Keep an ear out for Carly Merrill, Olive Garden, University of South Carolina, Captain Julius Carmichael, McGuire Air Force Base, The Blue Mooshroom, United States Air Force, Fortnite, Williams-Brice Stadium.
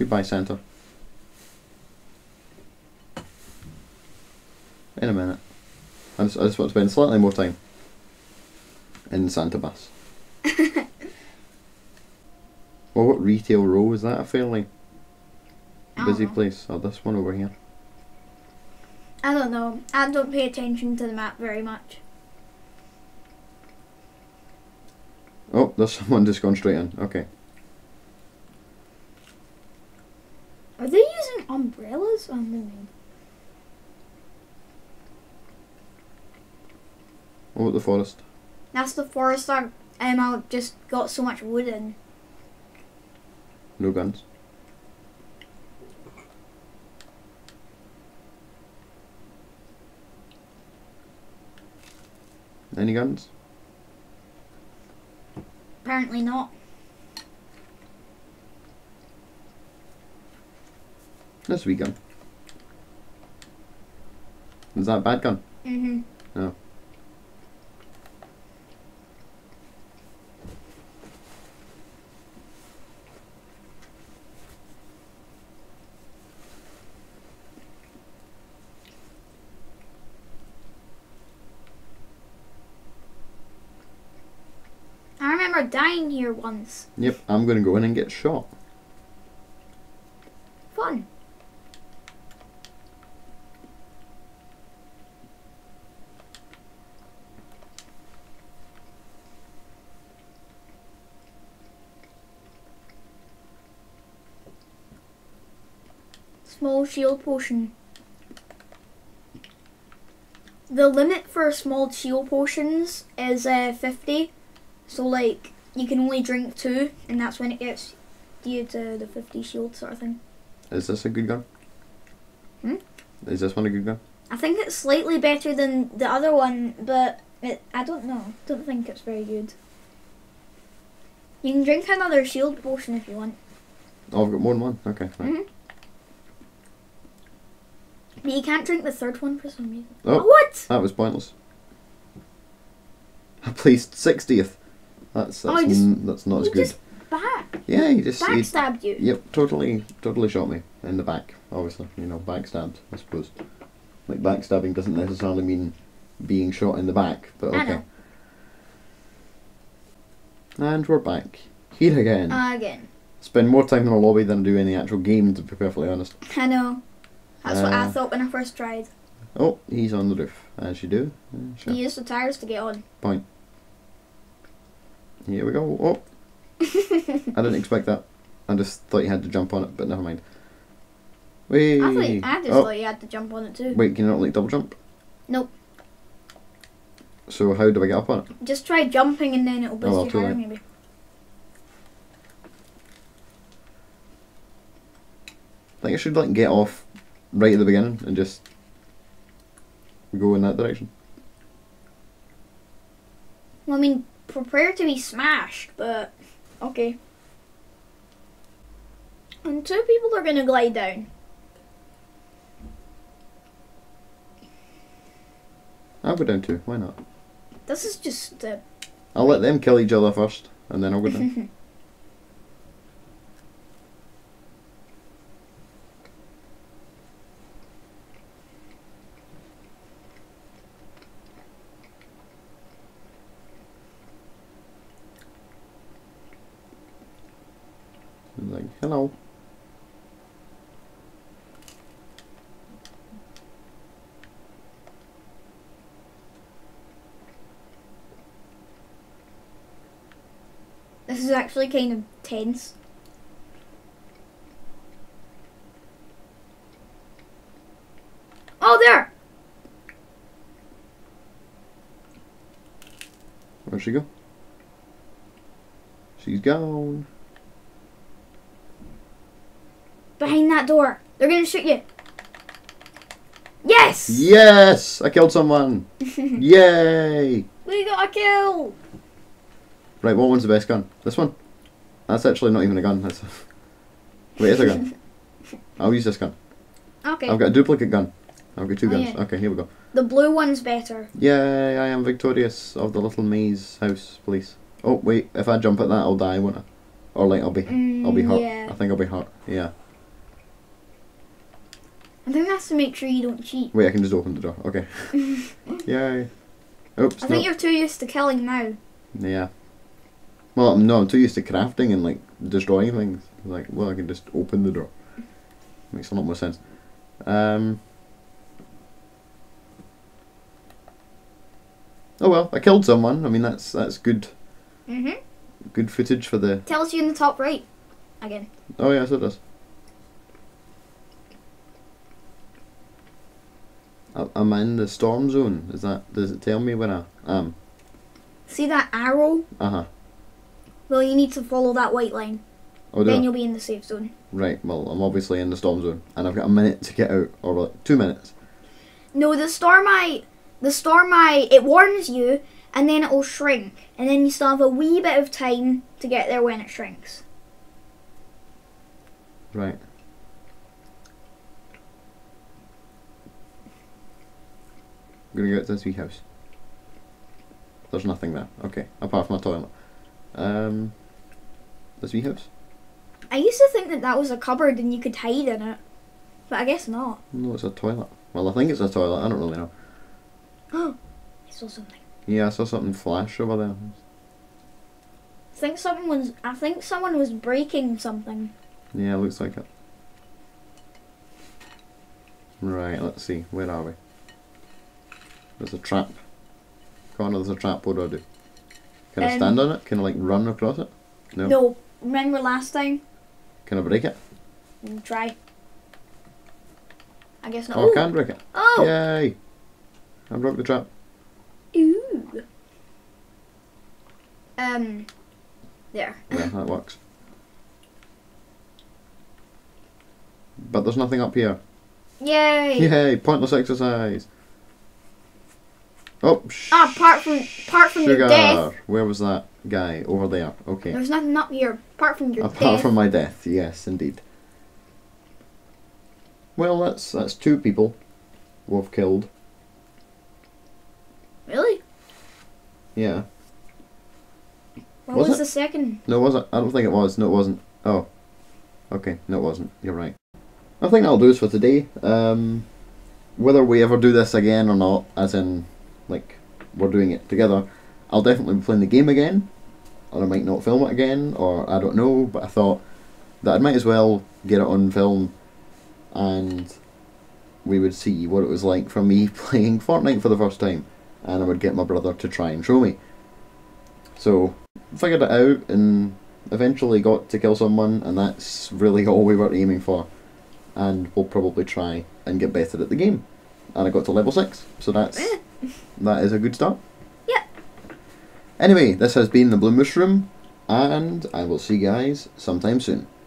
Goodbye, Santa. In a minute. I just want to spend slightly more time in Santa Bass. Well, what retail row is that? A fairly busy place. Oh, this one over here. I don't know. I don't pay attention to the map very much. Oh, there's someone just gone straight in. Okay. Are they using umbrellas on the moon? What about the forest? That's the forest that I just got so much wood in. No guns. Any guns? Apparently not. That's a wee gun. Is that a bad gun? Mm-hmm. No. Dying here once. Yep, I'm gonna go in and get shot. Fun. Small shield potion. The limit for small shield potions is 50. So like, you can only drink 2, and that's when it gets you to the 50 shield sort of thing. Is this a good gun? Hmm? Is this one a good gun? I think it's slightly better than the other one, but I don't know. Don't think it's very good. You can drink another shield potion if you want. Oh, I've got more than one? Okay, fine. Mm-hmm. But you can't drink the third one for some reason. Oh, what? That was pointless. I placed 60th. That's, oh, that's not as good. Just back. Yeah, he just backstabbed you. Yep, totally shot me in the back. Obviously, you know, backstabbed. I suppose, like backstabbing doesn't necessarily mean being shot in the back, but okay. And we're back here again. Again. Spend more time in the lobby than I do in the actual game, to be perfectly honest. I know. That's what I thought when I first tried. Oh, he's on the roof, as you do. Sure. He used the tires to get on. Point. Here we go. Oh, I didn't expect that. I just thought you had to jump on it, but never mind. Wait. I just thought you had to jump on it too. Wait, can you not like double jump? Nope. So how do I get up on it? Just try jumping and then it'll boost your higher maybe. I think I should like get off right at the beginning and just go in that direction. Well, I mean, prepare to be smashed, but okay. And 2 people are gonna glide down. I'll go down too, why not? This is just I'll let them kill each other first and then I'll go down. Like, hello. This is actually kind of tense. Oh, there! Where'd she go? She's gone. Behind that door. They're going to shoot you. Yes! Yes! I killed someone. Yay! We got a kill! Right, what one's the best gun? This one? That's actually not even a gun. That's a wait, it's a gun. I'll use this gun. Okay. I've got a duplicate gun. I've got 2 guns. Yeah. Okay, here we go. The blue one's better. Yay, I am victorious of the little maze house, please. Oh, wait. If I jump at that, I'll die, won't I? Or like, I'll be hurt. Yeah. I think I'll be hurt. Yeah. Then that's to make sure you don't cheat. Wait, I can just open the door. Okay. Yay. Oops. I think you're too used to killing now. Yeah. Well, no, I'm too used to crafting and like destroying things. Like, well, I can just open the door. Makes a lot more sense. Oh well, I killed someone. I mean, that's good. Mhm. Good footage for the. Tells you in the top right, again. Oh yeah, so it does. I'm in the storm zone. Is that? Does it tell me where I am? See that arrow? Uh huh. Well, you need to follow that white line. Oh, then you'll be in the safe zone. Right. Well, I'm obviously in the storm zone, and I've got a minute to get out, or like 2 minutes. No, the storm eye, it warns you, and then it'll shrink, and then you still have a wee bit of time to get there when it shrinks. Right. I'm gonna go to this wee house. There's nothing there. Okay, apart from a toilet. This wee house. I used to think that that was a cupboard and you could hide in it, but I guess not. No, it's a toilet. Well, I think it's a toilet. I don't really know. Oh, I saw something. Yeah, I saw something flash over there. I think someone was breaking something. Yeah, looks like it. Right, let's see. Where are we? There's a trap. Connor, there's a trap. What do I do? Can I stand on it? Can I like run across it? No. No. Remember last time? Can I break it? Try. I guess not. Oh, I can break it. Oh! Yay! I broke the trap. Ooh. There. Yeah, that works. But there's nothing up here. Yay! Yay! Pointless exercise. Oh. Ah, apart from your death. Where was that guy over there? Okay. There's nothing up here apart from your death. Apart from my death, yes, indeed. Well, that's two people we've killed. Really? Yeah. What was the second? No, was it? I don't think it was. No, it wasn't. Oh. Okay, no, it wasn't. You're right. I think that'll do us for today. Whether we ever do this again or not, as in, like, we're doing it together, I'll definitely be playing the game again, or I might not film it again, or I don't know, but I thought that I might as well get it on film, and we would see what it was like from me playing Fortnite for the first time, and I would get my brother to try and show me. So, figured it out, and eventually got to kill someone, and that's really all we were aiming for, and we'll probably try and get better at the game. And I got to level 6, so that is a good start. Yeah. Anyway, this has been the Blue Mooshroom, and I will see you guys sometime soon.